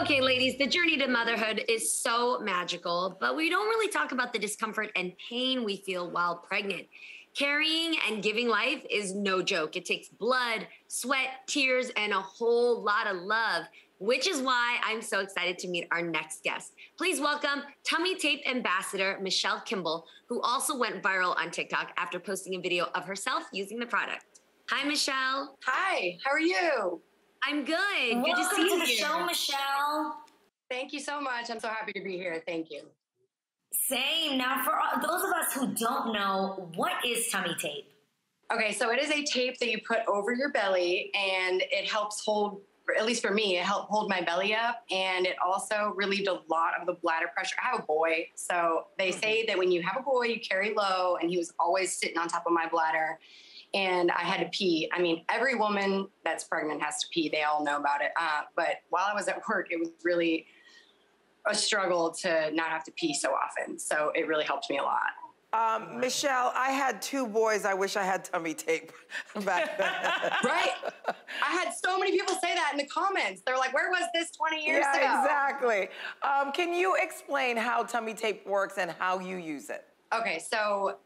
Okay, ladies, the journey to motherhood is so magical, but we don't really talk about the discomfort and pain we feel while pregnant. Carrying and giving life is no joke. It takes blood, sweat, tears, and a whole lot of love, which is why I'm so excited to meet our next guest. Please welcome Tummy Tape ambassador Michelle Kimball, who also went viral on TikTok after posting a video of herself using the product. Hi, Michelle. Hi, how are you? I'm good. Welcome to the show, Michelle. Thank you so much. I'm so happy to be here. Thank you. Same. Now, for those of us who don't know, what is tummy tape? Okay, so it is a tape that you put over your belly, and it helps hold, at least for me, it helped hold my belly up, and it also relieved a lot of the bladder pressure. I have a boy, so they say that when you have a boy, you carry low, and he was always sitting on top of my bladder. And I had to pee. I mean, every woman that's pregnant has to pee. They all know about it. But while I was at work, it was really a struggle to not have to pee so often. So it really helped me a lot. Michelle, I had two boys. I wish I had tummy tape back then. Right? I had so many people say that in the comments. They're like, where was this 20 years ago? Yeah, exactly. Can you explain how tummy tape works and how you use it? Okay, so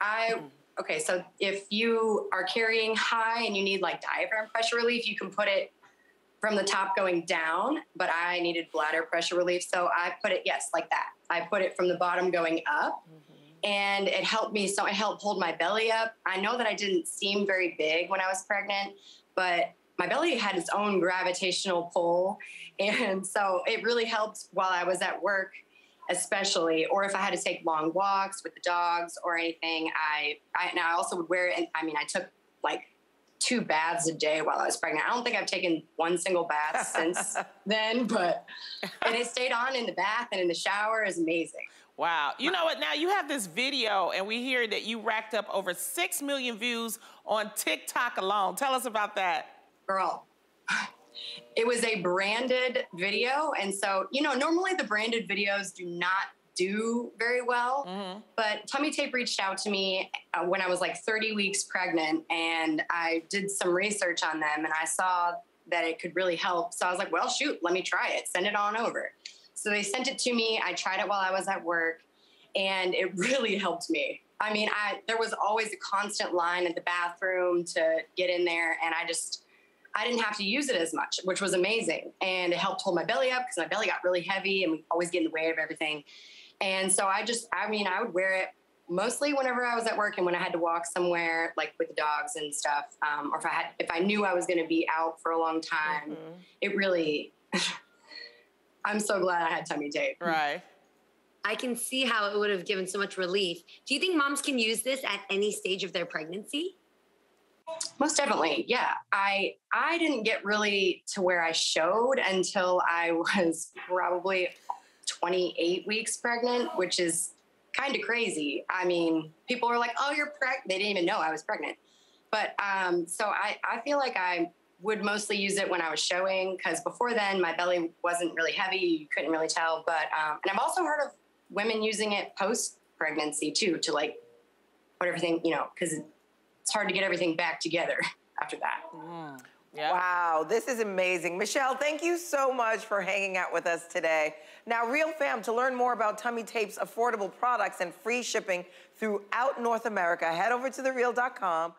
Okay, so if you are carrying high and you need like diaphragm pressure relief, you can put it from the top going down, but I needed bladder pressure relief. So I put it, yes, like that. I put it from the bottom going up and it helped me. So it helped hold my belly up. I know that I didn't seem very big when I was pregnant, but my belly had its own gravitational pull. And so it really helped while I was at work, especially, or if I had to take long walks with the dogs or anything. I also would wear it. And I mean, I took like 2 baths a day while I was pregnant. I don't think I've taken one single bath since then, but, and it stayed on in the bath and in the shower. Is amazing. Wow. You know what? Now you have this video and we hear that you racked up over 6 million views on TikTok alone. Tell us about that. Girl. It was a branded video. And so, you know, normally the branded videos do not do very well, but Tummy Tape reached out to me when I was like 30 weeks pregnant and I did some research on them and I saw that it could really help. So I was like, well, shoot, let me try it. Send it on over. So they sent it to me. I tried it while I was at work and it really helped me. I mean, there was always a constant line at the bathroom to get in there. And I didn't have to use it as much, which was amazing. And it helped hold my belly up because my belly got really heavy and we always get in the way of everything. And so I would wear it mostly whenever I was at work and when I had to walk somewhere, like with the dogs and stuff, or if I knew I was going to be out for a long time, it really, I'm so glad I had tummy tape. Right. I can see how it would have given so much relief. Do you think moms can use this at any stage of their pregnancy? Most definitely, yeah. I didn't get really to where I showed until I was probably 28 weeks pregnant, which is kind of crazy. I mean, people were like, oh, you're pregnant. They didn't even know I was pregnant. But so I feel like I would mostly use it when I was showing because before then my belly wasn't really heavy. You couldn't really tell. But and I've also heard of women using it post-pregnancy too to like put everything, you know, because it's hard to get everything back together after that. Yeah. Wow, this is amazing. Michelle, thank you so much for hanging out with us today. Now, Real Fam, to learn more about Tummy Tape's affordable products and free shipping throughout North America, head over to thereal.com.